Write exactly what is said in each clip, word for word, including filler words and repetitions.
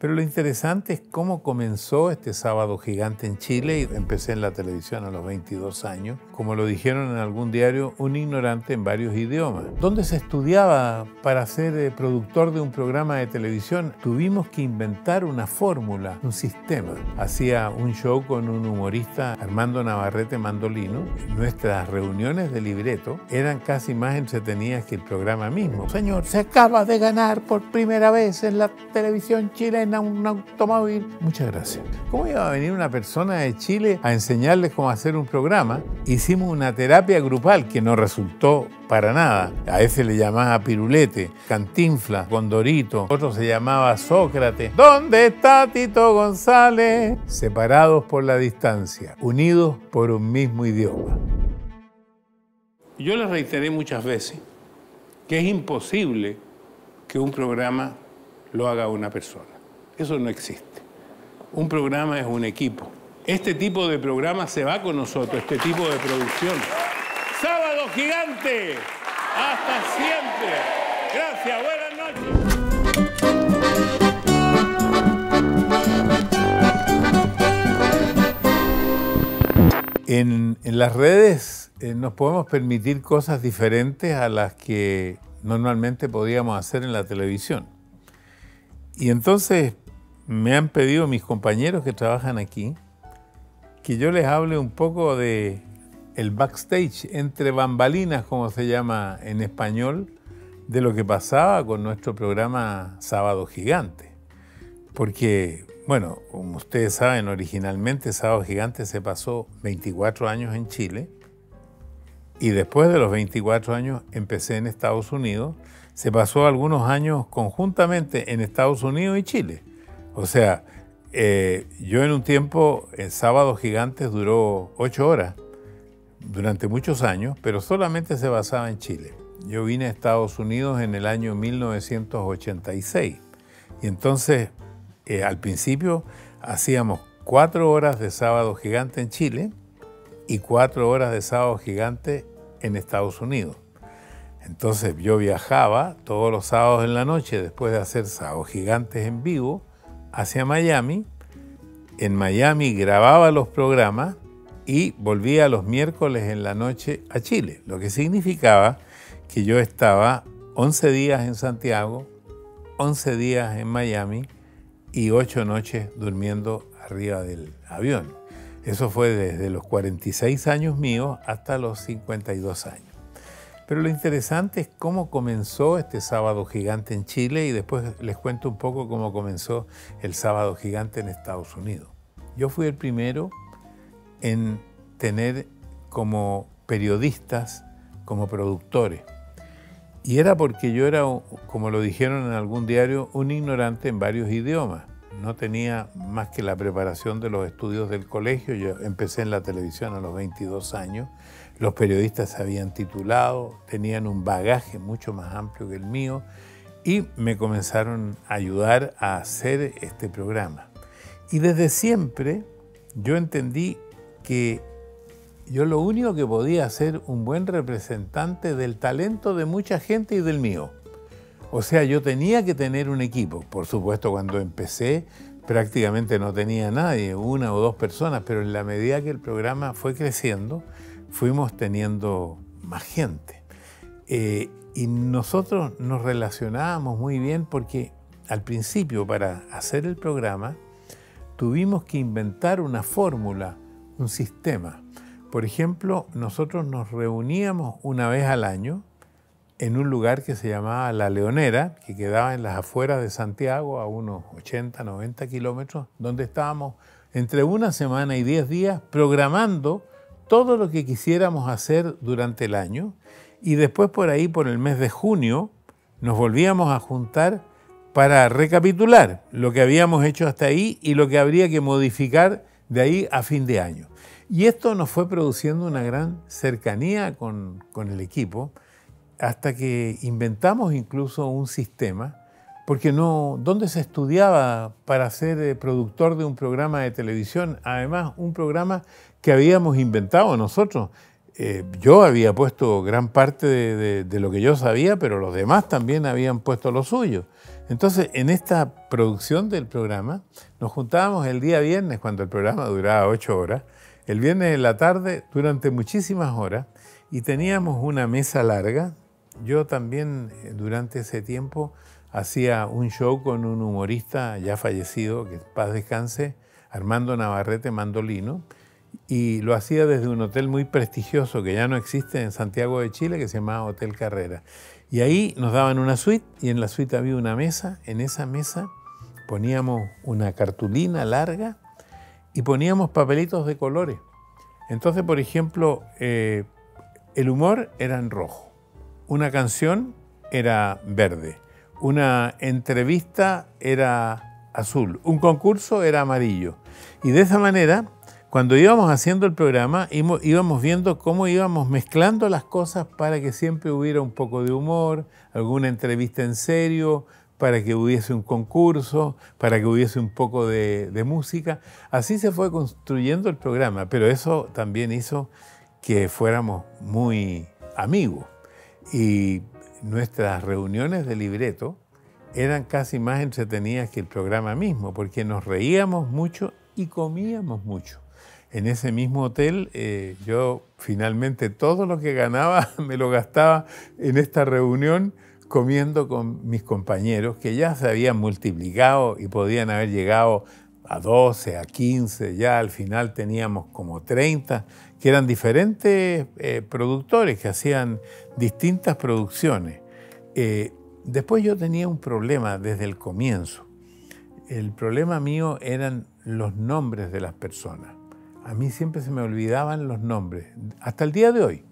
Pero lo interesante es cómo comenzó este Sábado Gigante en Chile. Y empecé en la televisión a los veintidós años, como lo dijeron en algún diario, un ignorante en varios idiomas. ¿Dónde se estudiaba para ser productor de un programa de televisión? Tuvimos que inventar una fórmula, un sistema. Hacía un show con un humorista, Armando Navarrete Mandolino. Nuestras reuniones de libreto eran casi más entretenidas que el programa mismo. Señor, se acaba de ganar por primera vez en la televisión chilena un automóvil. Muchas gracias. ¿Cómo iba a venir una persona de Chile a enseñarles cómo hacer un programa? Hicimos una terapia grupal que no resultó para nada. A ese le llamaba Pirulete, Cantinfla, Condorito. Otro se llamaba Sócrates. ¿Dónde está Tito González? Separados por la distancia, unidos por un mismo idioma. Yo les reiteré muchas veces que es imposible que un programa lo haga una persona. Eso no existe. Un programa es un equipo. Este tipo de programa se va con nosotros, este tipo de producción. ¡Sábado Gigante! ¡Hasta siempre! Gracias, buenas noches. En, en las redes eh, nos podemos permitir cosas diferentes a las que normalmente podíamos hacer en la televisión. Y entonces me han pedido mis compañeros que trabajan aquí que yo les hable un poco de el backstage, entre bambalinas, como se llama en español, de lo que pasaba con nuestro programa Sábado Gigante. Porque, bueno, como ustedes saben, originalmente Sábado Gigante se pasó veinticuatro años en Chile y después de los veinticuatro años empecé en Estados Unidos. Se pasó algunos años conjuntamente en Estados Unidos y Chile. O sea, eh, yo en un tiempo, el Sábado Gigante duró ocho horas durante muchos años, pero solamente se basaba en Chile. Yo vine a Estados Unidos en el año mil novecientos ochenta y seis y entonces eh, al principio hacíamos cuatro horas de Sábado Gigante en Chile y cuatro horas de Sábado Gigante en Estados Unidos. Entonces yo viajaba todos los sábados en la noche después de hacer Sábado Gigantes en vivo hacia Miami. En Miami grababa los programas y volvía los miércoles en la noche a Chile, lo que significaba que yo estaba once días en Santiago, once días en Miami y ocho noches durmiendo arriba del avión. Eso fue desde los cuarenta y seis años míos hasta los cincuenta y dos años. Pero lo interesante es cómo comenzó este Sábado Gigante en Chile y después les cuento un poco cómo comenzó el Sábado Gigante en Estados Unidos. Yo fui el primero en tener como periodistas, como productores. Y era porque yo era, como lo dijeron en algún diario, un ignorante en varios idiomas. No tenía más que la preparación de los estudios del colegio. Yo empecé en la televisión a los veintidós años. Los periodistas se habían titulado, tenían un bagaje mucho más amplio que el mío y me comenzaron a ayudar a hacer este programa. Y desde siempre yo entendí que yo lo único que podía ser un buen representante del talento de mucha gente y del mío. O sea, yo tenía que tener un equipo. Por supuesto, cuando empecé prácticamente no tenía nadie, una o dos personas, pero en la medida que el programa fue creciendo, fuimos teniendo más gente. Eh, y nosotros nos relacionábamos muy bien porque al principio, para hacer el programa, tuvimos que inventar una fórmula, un sistema. Por ejemplo, nosotros nos reuníamos una vez al año en un lugar que se llamaba La Leonera, que quedaba en las afueras de Santiago, a unos ochenta, noventa kilómetros, donde estábamos entre una semana y diez días programando todo lo que quisiéramos hacer durante el año y después por ahí, por el mes de junio, nos volvíamos a juntar para recapitular lo que habíamos hecho hasta ahí y lo que habría que modificar de ahí a fin de año. Y esto nos fue produciendo una gran cercanía con, con el equipo hasta que inventamos incluso un sistema, porque no, ¿dónde se estudiaba para ser productor de un programa de televisión? Además, un programa que habíamos inventado nosotros. Eh, yo había puesto gran parte de, de, de lo que yo sabía, pero los demás también habían puesto lo suyo. Entonces, en esta producción del programa, nos juntábamos el día viernes, cuando el programa duraba ocho horas, el viernes en la tarde, durante muchísimas horas, y teníamos una mesa larga. Yo también, durante ese tiempo, hacía un show con un humorista ya fallecido, que en paz descanse, Armando Navarrete Mandolino, y lo hacía desde un hotel muy prestigioso que ya no existe en Santiago de Chile, que se llamaba Hotel Carrera. Y ahí nos daban una suite, y en la suite había una mesa. En esa mesa poníamos una cartulina larga y poníamos papelitos de colores. Entonces, por ejemplo, eh, el humor era en rojo, una canción era verde, una entrevista era azul, un concurso era amarillo. Y de esa manera, cuando íbamos haciendo el programa, íbamos viendo cómo íbamos mezclando las cosas para que siempre hubiera un poco de humor, alguna entrevista en serio, para que hubiese un concurso, para que hubiese un poco de, de música. Así se fue construyendo el programa, pero eso también hizo que fuéramos muy amigos. Y nuestras reuniones de libreto eran casi más entretenidas que el programa mismo, porque nos reíamos mucho y comíamos mucho. En ese mismo hotel, eh, yo finalmente todo lo que ganaba me lo gastaba en esta reunión comiendo con mis compañeros, que ya se habían multiplicado y podían haber llegado a doce, a quince, ya al final teníamos como treinta, que eran diferentes eh, productores que hacían distintas producciones. Eh, después yo tenía un problema desde el comienzo. El problema mío eran los nombres de las personas. A mí siempre se me olvidaban los nombres, hasta el día de hoy.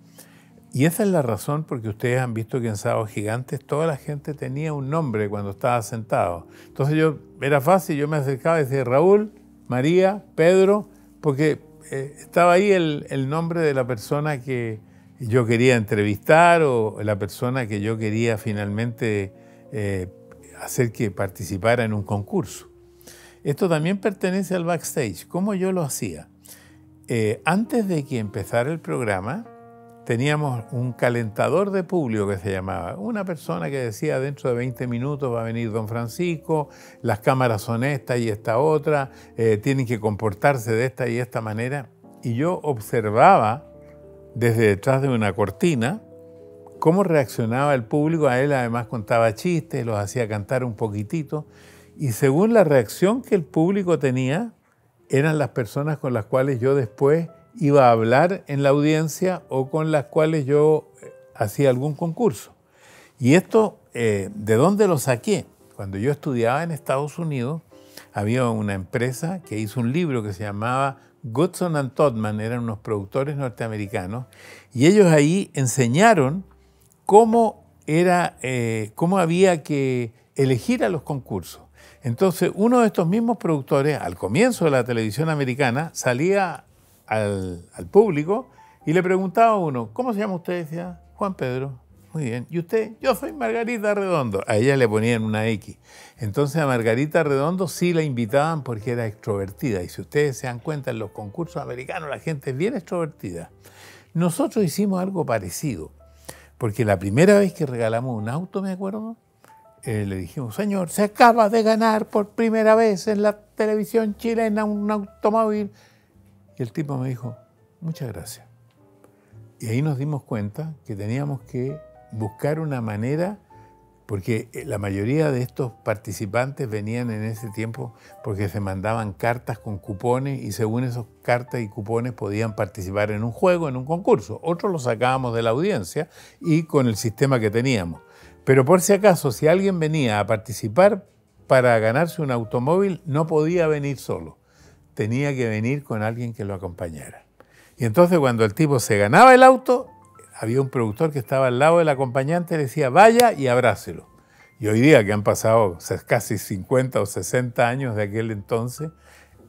Y esa es la razón porque ustedes han visto que en Sábado Gigantes toda la gente tenía un nombre cuando estaba sentado. Entonces yo, era fácil, yo me acercaba y decía Raúl, María, Pedro, porque eh, estaba ahí el, el nombre de la persona que yo quería entrevistar o la persona que yo quería finalmente eh, hacer que participara en un concurso. Esto también pertenece al backstage, ¿cómo yo lo hacía? Eh, antes de que empezara el programa, teníamos un calentador de público que se llamaba. Una persona que decía, dentro de veinte minutos va a venir Don Francisco, las cámaras son esta y esta otra, eh, tienen que comportarse de esta y esta manera. Y yo observaba, desde detrás de una cortina, cómo reaccionaba el público. A él además contaba chistes, los hacía cantar un poquitito. Y según la reacción que el público tenía, eran las personas con las cuales yo después iba a hablar en la audiencia o con las cuales yo hacía algún concurso. Y esto, eh, ¿de dónde lo saqué? Cuando yo estudiaba en Estados Unidos, había una empresa que hizo un libro que se llamaba Goodson and Todman, eran unos productores norteamericanos, y ellos ahí enseñaron cómo, era, eh, cómo había que elegir a los concursos. Entonces, uno de estos mismos productores, al comienzo de la televisión americana, salía al, al público y le preguntaba a uno, ¿cómo se llama usted? Decía, Juan Pedro. Muy bien. ¿Y usted? Yo soy Margarita Redondo. A ella le ponían una X. Entonces, a Margarita Redondo sí la invitaban porque era extrovertida. Y si ustedes se dan cuenta, en los concursos americanos la gente es bien extrovertida. Nosotros hicimos algo parecido. Porque la primera vez que regalamos un auto, me acuerdo, Eh, le dijimos, señor, se acaba de ganar por primera vez en la televisión chilena un automóvil. Y el tipo me dijo, muchas gracias. Y ahí nos dimos cuenta que teníamos que buscar una manera, porque la mayoría de estos participantes venían en ese tiempo porque se mandaban cartas con cupones y según esas cartas y cupones podían participar en un juego, en un concurso. Otros los sacábamos de la audiencia y con el sistema que teníamos. Pero por si acaso, si alguien venía a participar para ganarse un automóvil, no podía venir solo. Tenía que venir con alguien que lo acompañara. Y entonces cuando el tipo se ganaba el auto, había un productor que estaba al lado del acompañante y le decía, vaya y abrácelo. Y hoy día, que han pasado casi cincuenta o sesenta años de aquel entonces,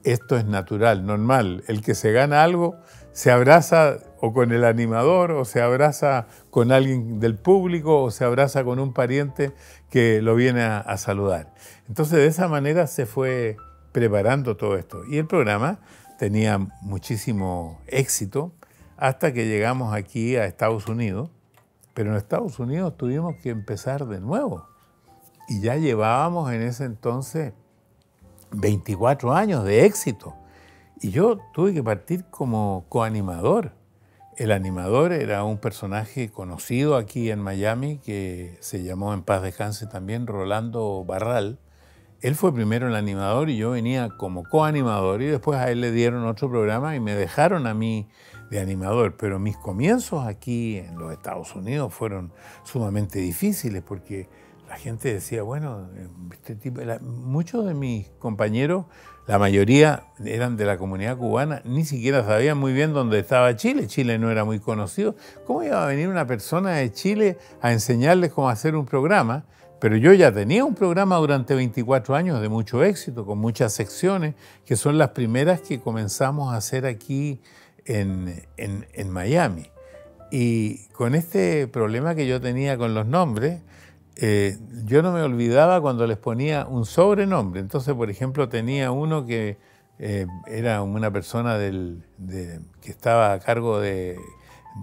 esto es natural, normal. El que se gana algo se abraza o con el animador, o se abraza con alguien del público, o se abraza con un pariente que lo viene a, a saludar. Entonces, de esa manera se fue preparando todo esto. Y el programa tenía muchísimo éxito hasta que llegamos aquí a Estados Unidos. Pero en Estados Unidos tuvimos que empezar de nuevo. Y ya llevábamos en ese entonces veinticuatro años de éxito. Y yo tuve que partir como coanimador. El animador era un personaje conocido aquí en Miami que se llamó, en paz descanse también, Rolando Barral. Él fue primero el animador y yo venía como coanimador, y después a él le dieron otro programa y me dejaron a mí de animador. Pero mis comienzos aquí en los Estados Unidos fueron sumamente difíciles porque la gente decía, bueno, este tipo, la, muchos de mis compañeros, la mayoría eran de la comunidad cubana, ni siquiera sabían muy bien dónde estaba Chile. Chile no era muy conocido. ¿Cómo iba a venir una persona de Chile a enseñarles cómo hacer un programa? Pero yo ya tenía un programa durante veinticuatro años de mucho éxito, con muchas secciones, que son las primeras que comenzamos a hacer aquí en, en, en Miami. Y con este problema que yo tenía con los nombres, Eh, yo no me olvidaba cuando les ponía un sobrenombre. Entonces, por ejemplo, tenía uno que eh, era una persona del, de, que estaba a cargo de,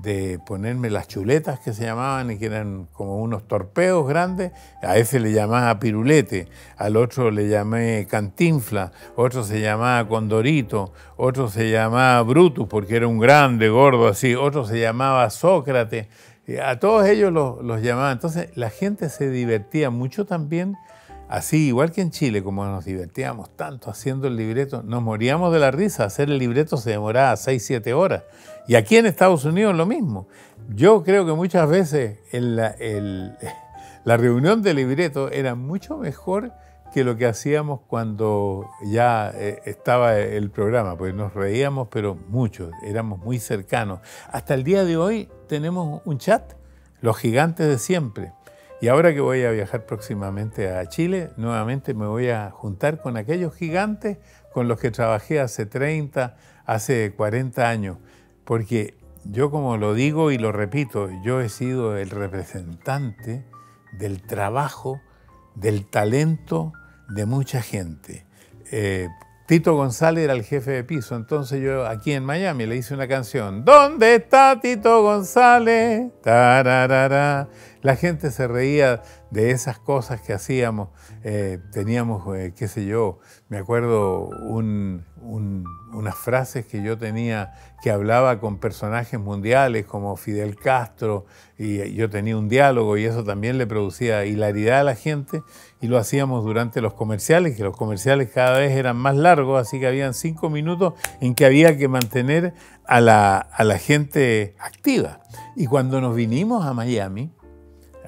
de ponerme las chuletas, que se llamaban, y que eran como unos torpeos grandes. A ese le llamaba Pirulete, al otro le llamé Cantinfla, otro se llamaba Condorito, otro se llamaba Brutus, porque era un grande, gordo así, otro se llamaba Sócrates. A todos ellos los, los llamaban. Entonces la gente se divertía mucho también, así igual que en Chile, como nos divertíamos tanto haciendo el libreto, nos moríamos de la risa. Hacer el libreto se demoraba seis, siete horas. Y aquí en Estados Unidos lo mismo. Yo creo que muchas veces en la, el, la reunión de libreto era mucho mejor que lo que hacíamos cuando ya estaba el programa, pues nos reíamos, pero mucho, éramos muy cercanos. Hasta el día de hoy tenemos un chat, los gigantes de siempre. Y ahora que voy a viajar próximamente a Chile, nuevamente me voy a juntar con aquellos gigantes con los que trabajé hace treinta, hace cuarenta años, porque yo, como lo digo y lo repito, yo he sido el representante del trabajo, del talento de mucha gente. Eh, Tito González era el jefe de piso, entonces yo aquí en Miami le hice una canción. ¿Dónde está Tito González? Tararara. La gente se reía de esas cosas que hacíamos. Eh, teníamos, eh, qué sé yo, me acuerdo un, un, unas frases que yo tenía, que hablaba con personajes mundiales como Fidel Castro, y yo tenía un diálogo y eso también le producía hilaridad a la gente, y lo hacíamos durante los comerciales, que los comerciales cada vez eran más largos, así que habían cinco minutos en que había que mantener a la, a la gente activa. Y cuando nos vinimos a Miami,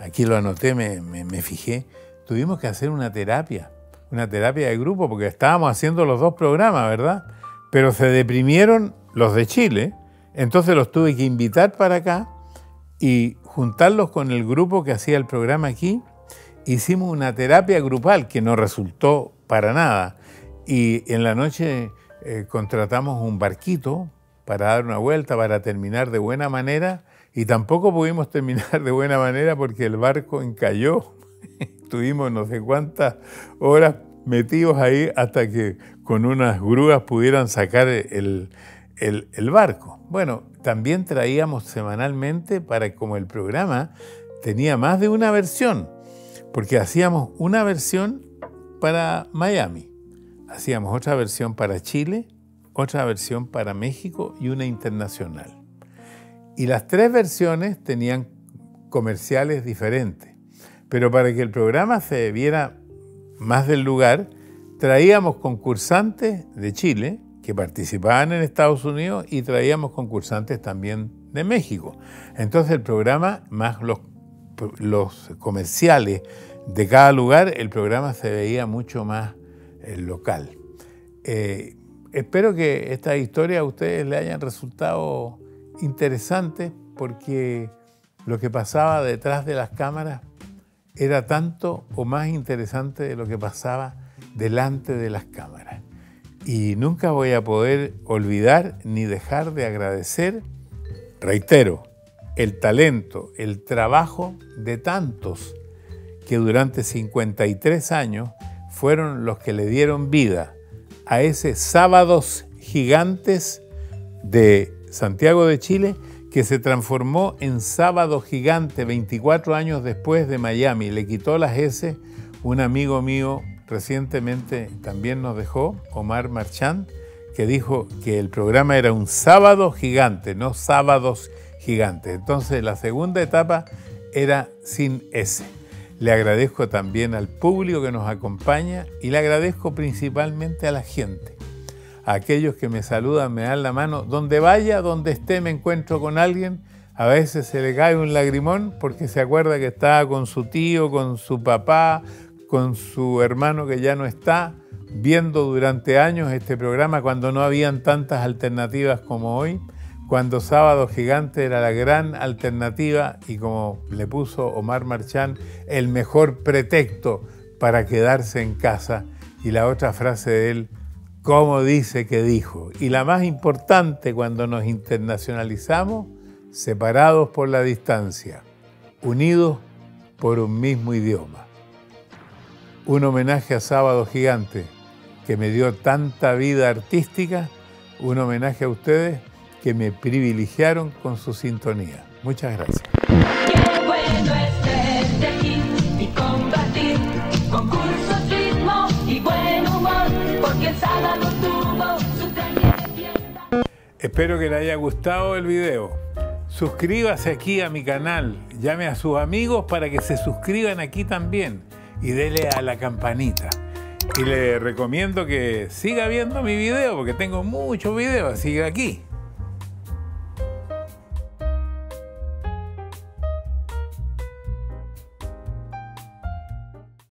aquí lo anoté, me, me, me fijé, tuvimos que hacer una terapia, una terapia de grupo, porque estábamos haciendo los dos programas, ¿verdad? Pero se deprimieron los de Chile, entonces los tuve que invitar para acá y juntarlos con el grupo que hacía el programa aquí. Hicimos una terapia grupal que no resultó para nada, y en la noche eh, contratamos un barquito para dar una vuelta, para terminar de buena manera. Y tampoco pudimos terminar de buena manera porque el barco encalló. Estuvimos no sé cuántas horas metidos ahí hasta que con unas grúas pudieran sacar el, el, el barco. Bueno, también traíamos semanalmente, para como el programa tenía más de una versión, porque hacíamos una versión para Miami, hacíamos otra versión para Chile, otra versión para México y una internacional. Y las tres versiones tenían comerciales diferentes. Pero para que el programa se viera más del lugar, traíamos concursantes de Chile que participaban en Estados Unidos y traíamos concursantes también de México. Entonces el programa, más los, los comerciales de cada lugar, el programa se veía mucho más eh, local. Eh, espero que esta historia a ustedes les hayan resultado interesante, porque lo que pasaba detrás de las cámaras era tanto o más interesante de lo que pasaba delante de las cámaras. Y nunca voy a poder olvidar ni dejar de agradecer, reitero, el talento, el trabajo de tantos que durante cincuenta y tres años fueron los que le dieron vida a ese Sábados Gigantes de Santiago de Chile, que se transformó en Sábado Gigante veinticuatro años después de Miami. Le quitó las S, Un amigo mío recientemente también nos dejó, Omar Marchán, que dijo que el programa era un sábado gigante, no sábados gigantes. Entonces la segunda etapa era sin S. Le agradezco también al público que nos acompaña y le agradezco principalmente a la gente. A aquellos que me saludan, me dan la mano. Donde vaya, donde esté, me encuentro con alguien. A veces se le cae un lagrimón porque se acuerda que estaba con su tío, con su papá, con su hermano que ya no está, viendo durante años este programa cuando no habían tantas alternativas como hoy, cuando Sábado Gigante era la gran alternativa y, como le puso Omar Marchán, el mejor pretexto para quedarse en casa. Y la otra frase de él, ¿cómo dice que dijo? Y la más importante cuando nos internacionalizamos, separados por la distancia, unidos por un mismo idioma. Un homenaje a Sábado Gigante, que me dio tanta vida artística, un homenaje a ustedes que me privilegiaron con su sintonía. Muchas gracias. Qué bueno es verte aquí y compartir concursos, ritmo y buen humor, porque el sábado tuvo su de fiesta. Espero que le haya gustado el video. Suscríbase aquí a mi canal, llame a sus amigos para que se suscriban aquí también y dele a la campanita. Y le recomiendo que siga viendo mi video porque tengo muchos videos, siga aquí.